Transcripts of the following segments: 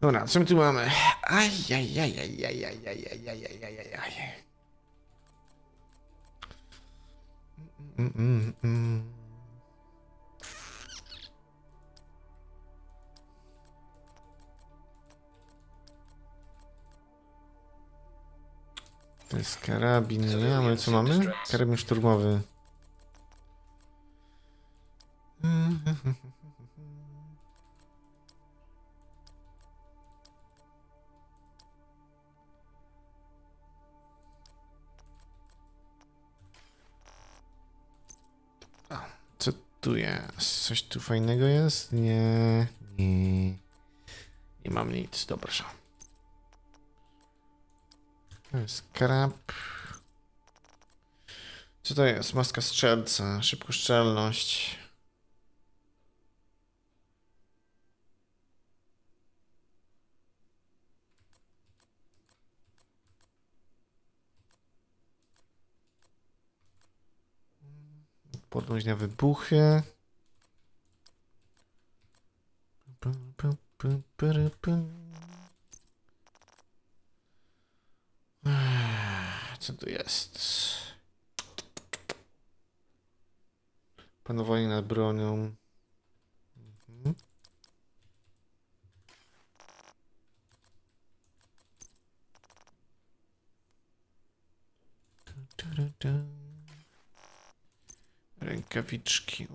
Dobra, co my tu mamy? To jest karabin, nie mamy, co mamy? Karabin szturmowy. O, co tu jest? Coś tu fajnego jest? Nie, nie, nie mam nic, dobra. To jest krab. Co to jest? Maska strzelca, szybkostrzelność. Odporność na wybuchy. Co tu jest? Panowanie nad bronią. Rękawiczki.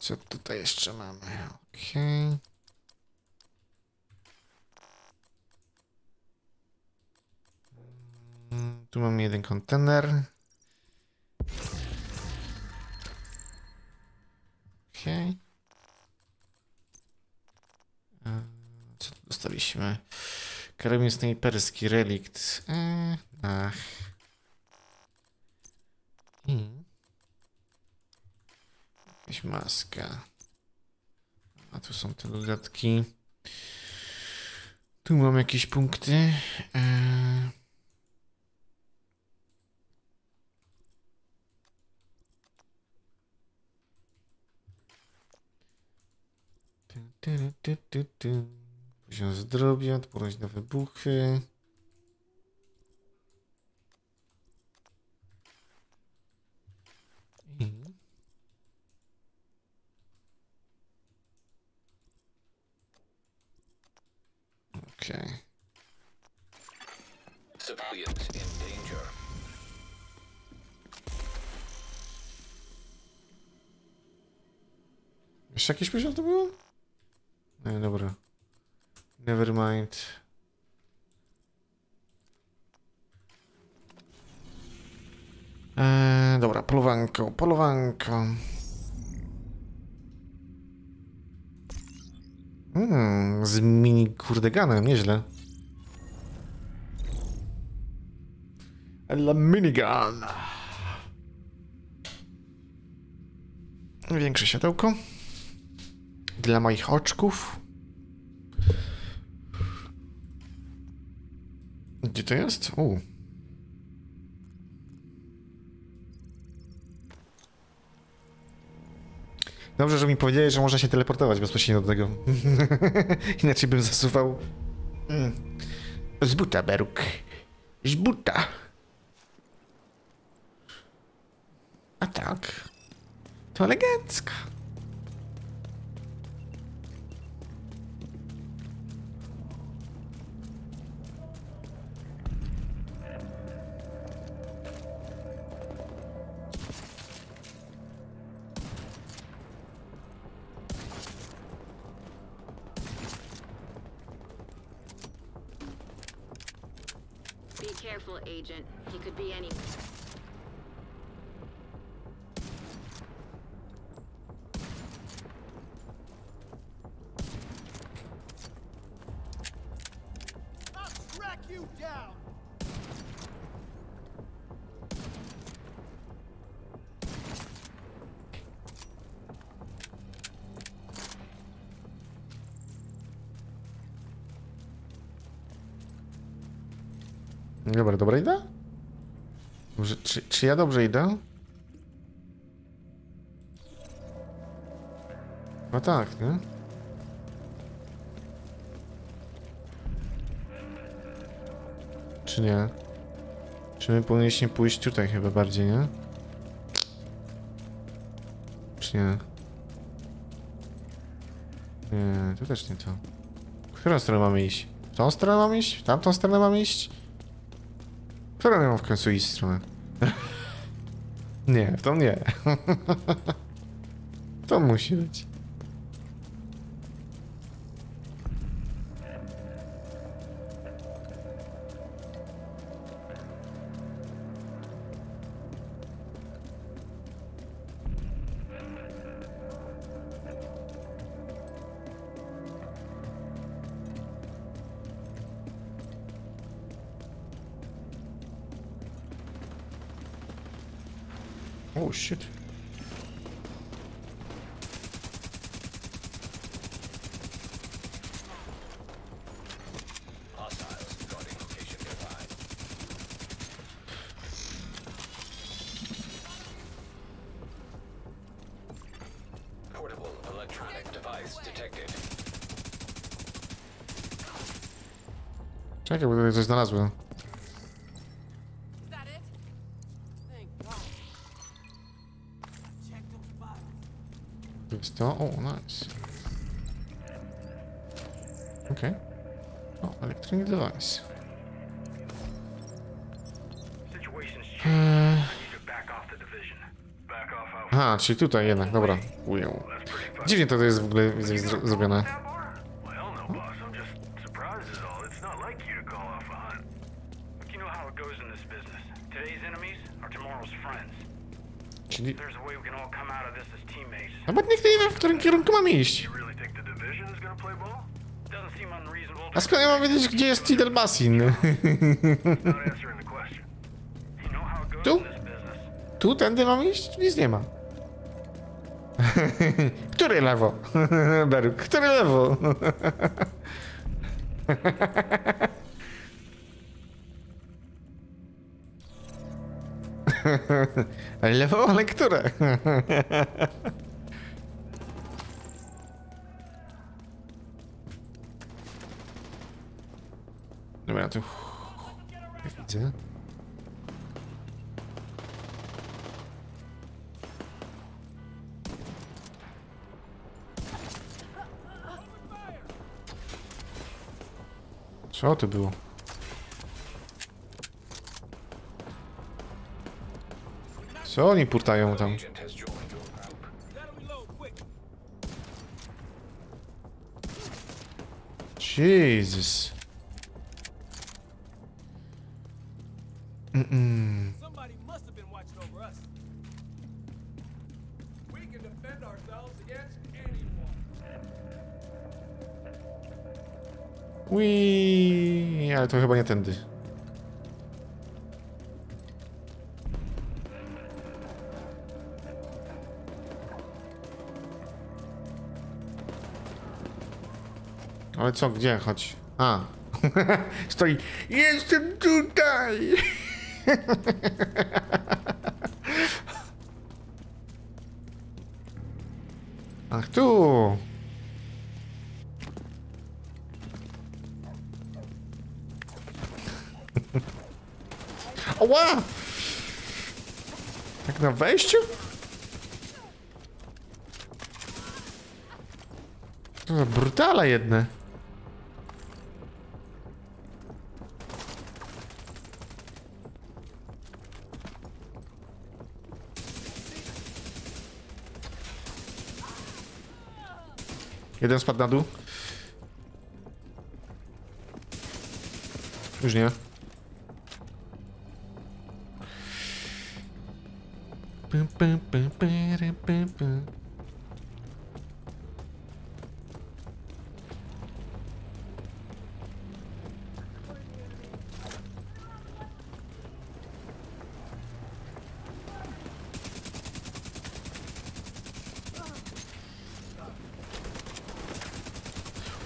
Co tutaj jeszcze mamy? Okej. Tu mamy jeden kontener. Okej. Co tu dostaliśmy? Karabin snajperski, relikt. Jakaś maska. A tu są te dodatki. Tu mam jakieś punkty. Poziom zdrowia, odporność na wybuchy. Okay. Civilians in danger. Jeszcze jakiś poziom to było? No dobra. Never mind. Dobra, polowanko, polowanko. Z mini kurdeganem, nieźle. La minigun. Większe światełko. Dla moich oczków. Gdzie to jest? Dobrze, że mi powiedzieli, że można się teleportować bezpośrednio do tego. Inaczej bym zasuwał. Z buta, Beruk. Z buta. A tak. To elegancko. Agent, he could be anywhere. you down! Dobra, dobra idę? Może, czy ja dobrze idę? No tak, nie? Czy nie? Czy my powinniśmy pójść tutaj chyba bardziej, nie? Czy nie? Nie, tu też nie to. W którą stronę mamy iść? W tą stronę mamy iść? W tamtą stronę mamy iść? W którą mam w końcu iść stronę? Nie, w tą nie. To musi być. Oh shit. Portable electronic device detected. Czekaj, bo tutaj coś znalazłem. O, nice. Okej. Okay. O, electronic device. Aha, czyli tutaj jednak, dobra. Uję. Dziwnie to jest w ogóle zrobione. Czyli... No bo nikt nie wie, w którym kierunku mam iść. A skąd ja mam wiedzieć, gdzie jest Tidel Bassin? Tu? Tu? Tędy mam iść? Tu nic nie ma. Który lewo? Beruk, który lewo? Lewo, ale które? Dobra, tu widzę. Co to było? Co oni purtają tam? Jesus. Somebody must have been watching over us. We can defend ourselves against anyone. Uiii, ale to chyba nie tędy. Ale co, gdzie? Chodź. A. Stoi. Jestem tutaj! Ach tu! Oła! Tak na wejściu? To za brutale jedne. Jeden spadł na dół. Już nie.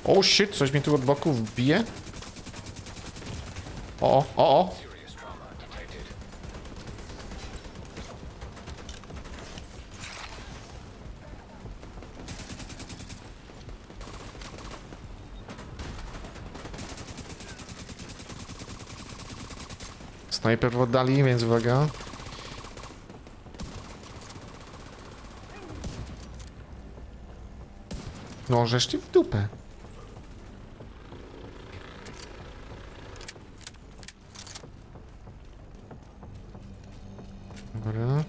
Oh shit, coś mnie tu od boku wbije. O, o, o. Snajper w oddali, więc uwaga. No, żeż ty w dupę. Dobra.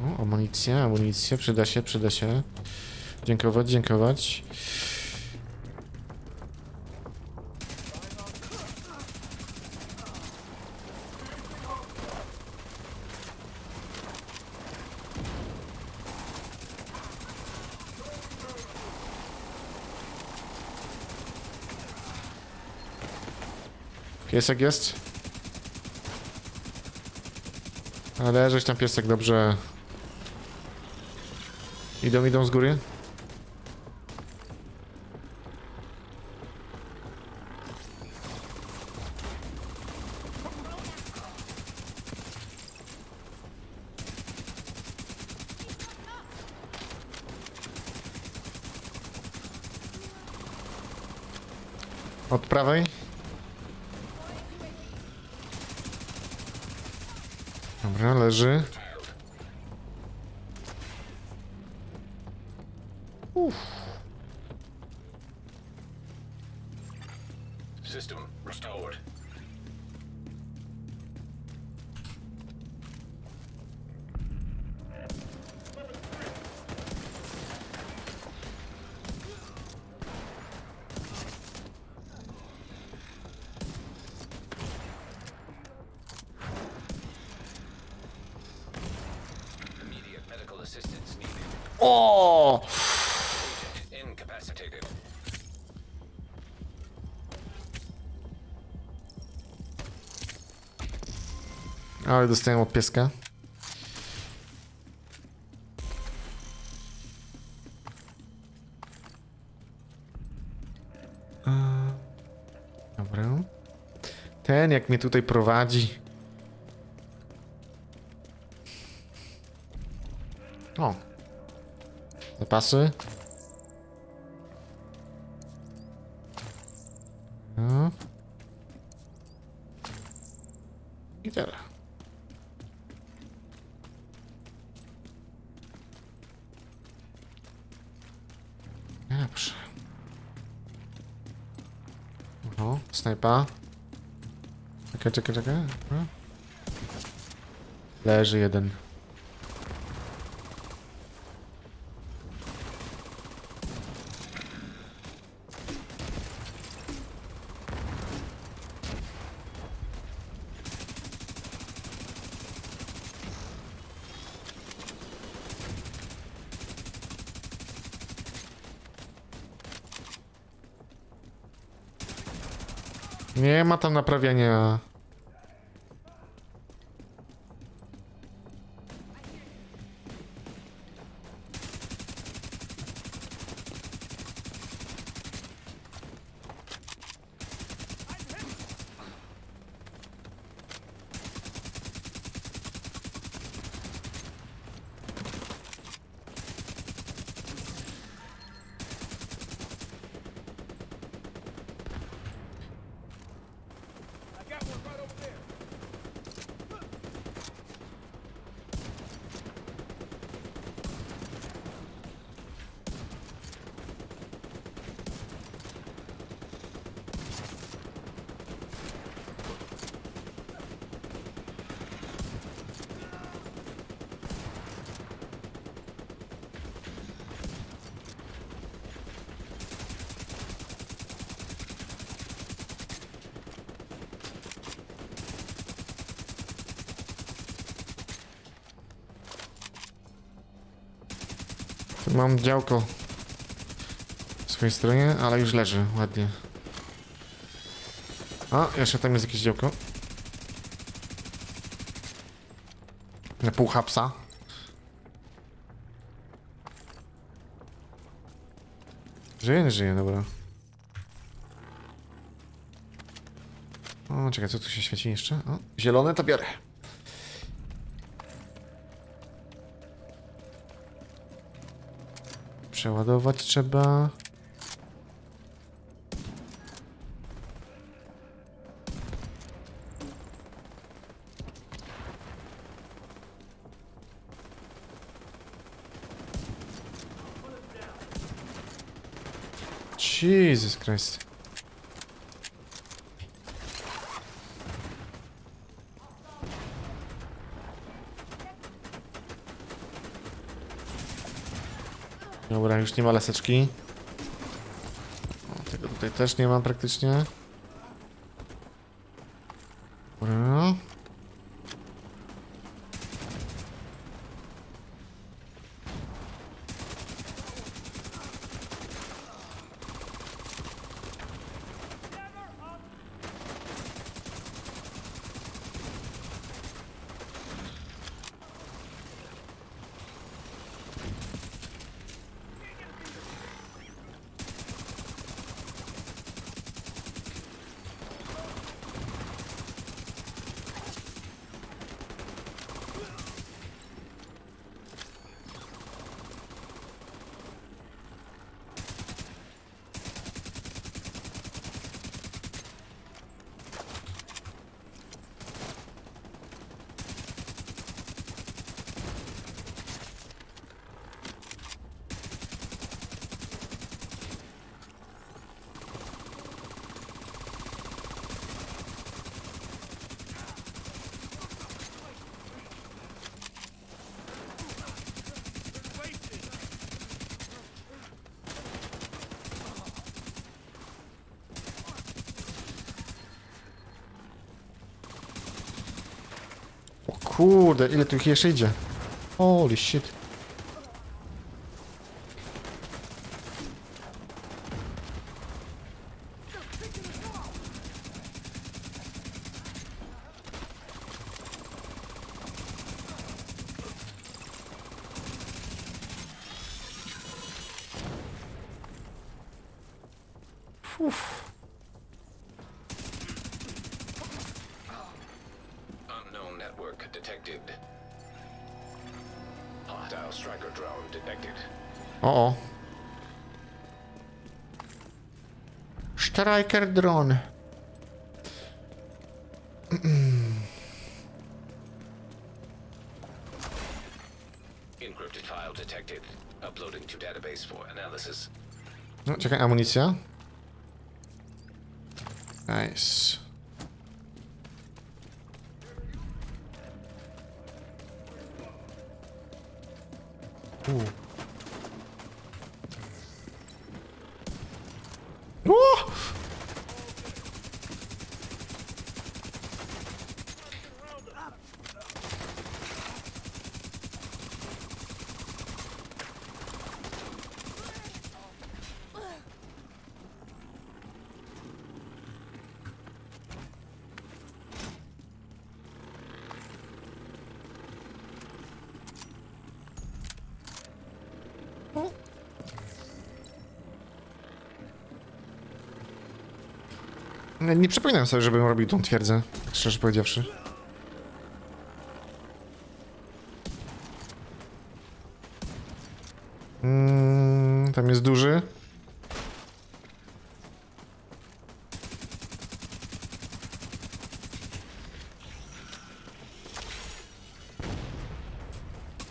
O, amunicja, amunicja, przyda się, przyda się. Dziękować, dziękować. Piesek jest? Ale żeś tam piesek dobrze. Idą, idą z góry. Od prawej. Dobra, leży. O! Ale dostałem od pieska. Dobra. Ten jak mnie tutaj prowadzi. O. Zapasy. No. I tyle. Dobrze. O, snajpa. Czekaj, czekaj, czekaj. Leży jeden. Nie ma tam naprawiania. Mam działko w swojej stronie, ale już leży ładnie. A, jeszcze tam jest jakieś działko. Na pół hapsa. Żyje, nie żyje, dobra. O, czekaj, co tu się świeci jeszcze? O, zielone to biorę. Przeładować trzeba. Jesus Christ. Dobra, już nie ma laseczki. O, tego tutaj też nie ma praktycznie. Dobra. Kurde, ile tu ich jeszcze idzie? Holy shit. O-o. Striker drone. Encrypted file detected. Uploading to database for analysis. No, czekaj, amunicja. Nice. Nie przypominam sobie, żebym robił tą twierdzę, szczerze powiedziawszy. Tam jest duży.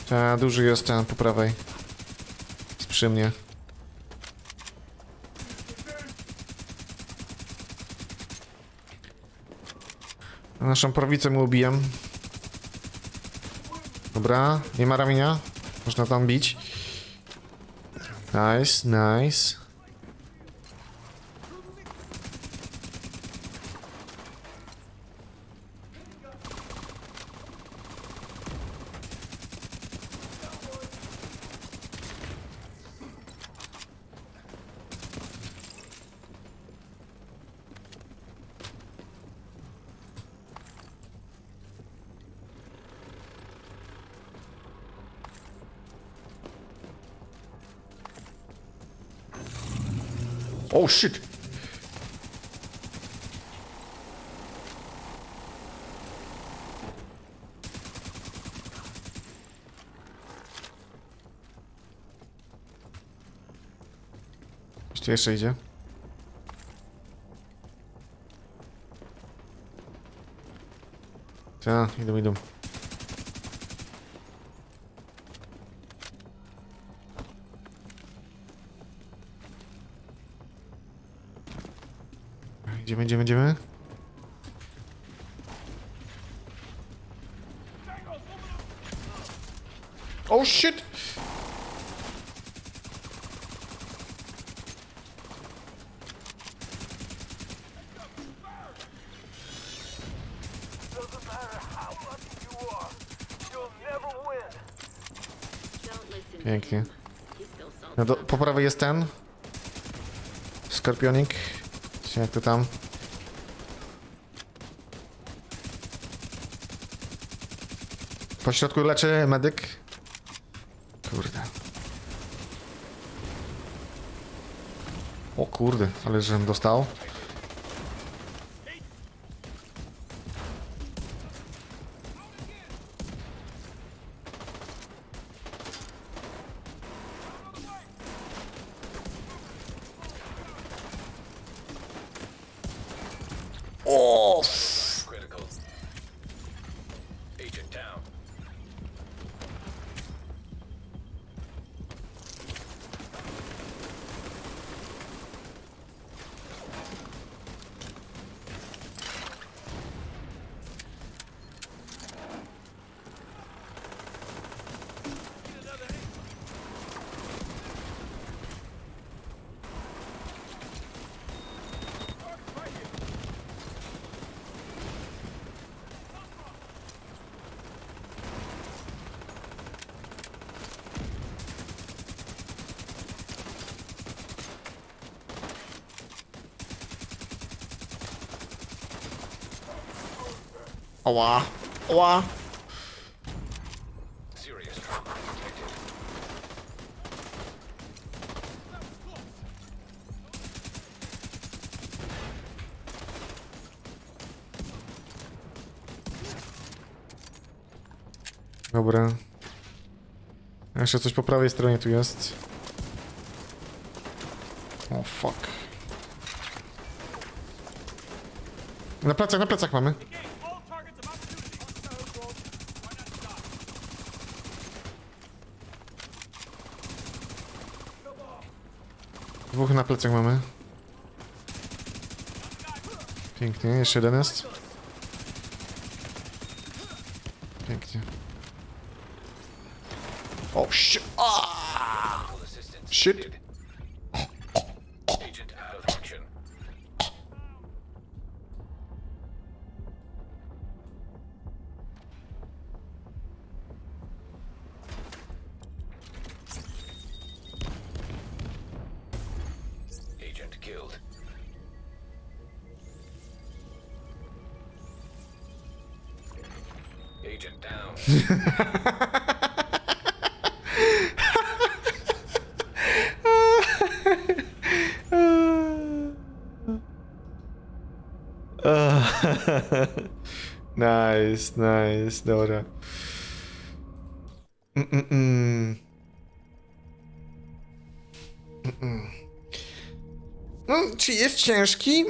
Ta, duży jest ten po prawej. Jest przy mnie. Naszą prawicę mu ubijam. Dobra, nie ma ramienia. Można tam bić. Nice, nice. Oh shit! Ktoś tu jeszcze idzie? Ta, idą, idą. Idziemy, idziemy, idziemy. Oh shit! Pięknie. No do, po prawej jest ten skorpionik. Jak to tam? Po środku leczy medyk. Kurde. O kurde, ale żebym dostał. Oła, oła. Dobra. Jeszcze coś po prawej stronie tu jest. O fuck. Na plecach mamy. Dwóch na plecach mamy. Pięknie, jeszcze jeden jest. Pięknie. O, shit. Shit. Nice, nice, Dora. No, czy jest ciężki?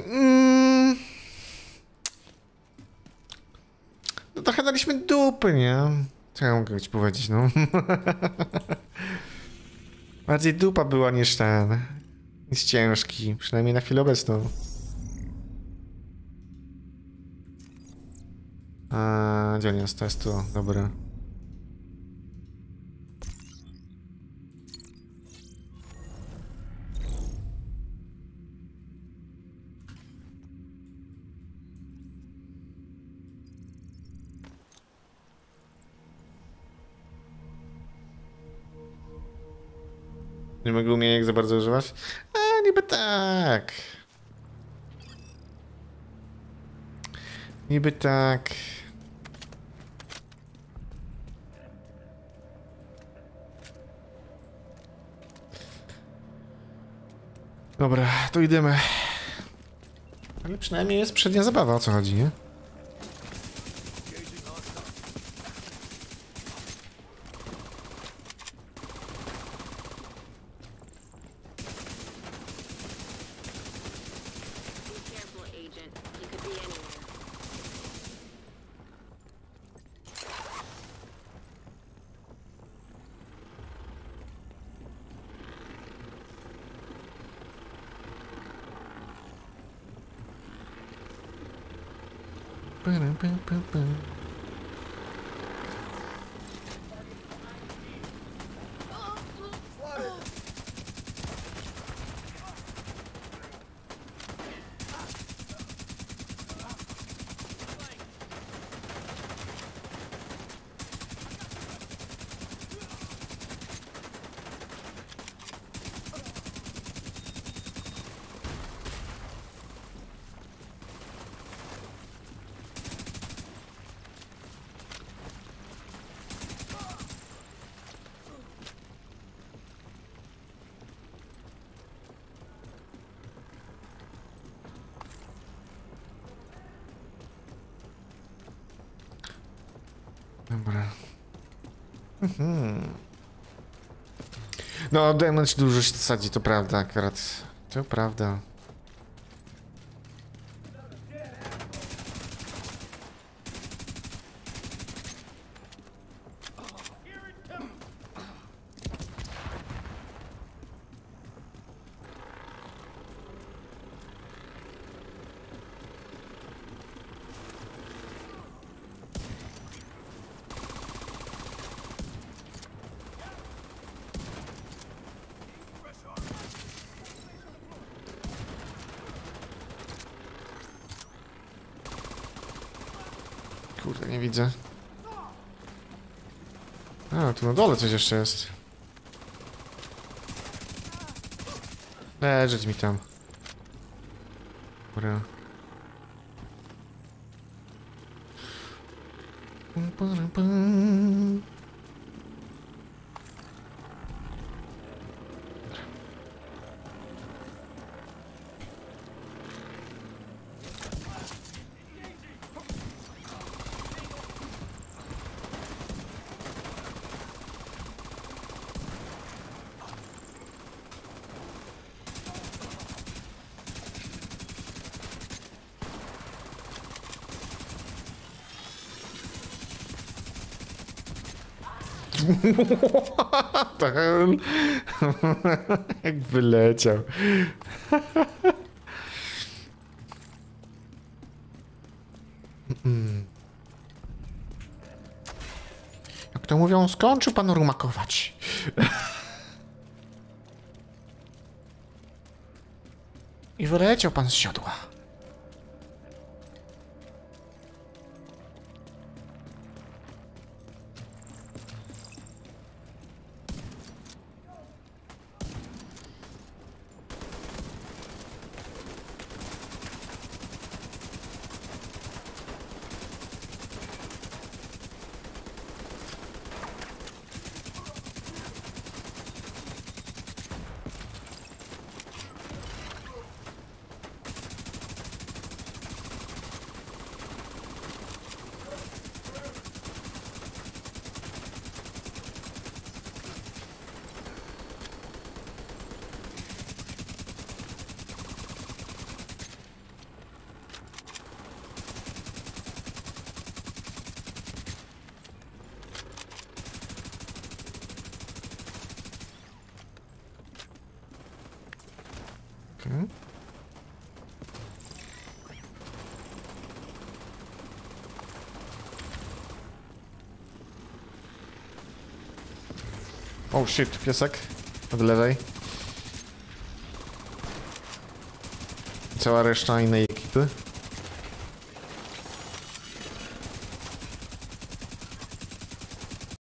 No trochę daliśmy dupy, nie? Co ja mogę ci powiedzieć, no? Bardziej dupa była niż ten. Niż ciężki, przynajmniej na chwilę obecną. Gdzie on jest? To jest tu, dobra. Nie mogę umiejętności za bardzo używać? A, niby tak. Niby tak. Dobra, to idziemy. Ale przynajmniej jest przednia zabawa, o co chodzi, nie? Dobra. No, damage dużo się sadzi, to prawda akurat. To prawda. Kurde, nie widzę. A, tu na dole coś jeszcze jest. Leżeć mi tam. Dobra. Jak wyleciał. Jak to mówią, skończył pan rumakować. I wyleciał pan z siodła. Oh shit, piesek od lewej. Cała reszta innej ekipy.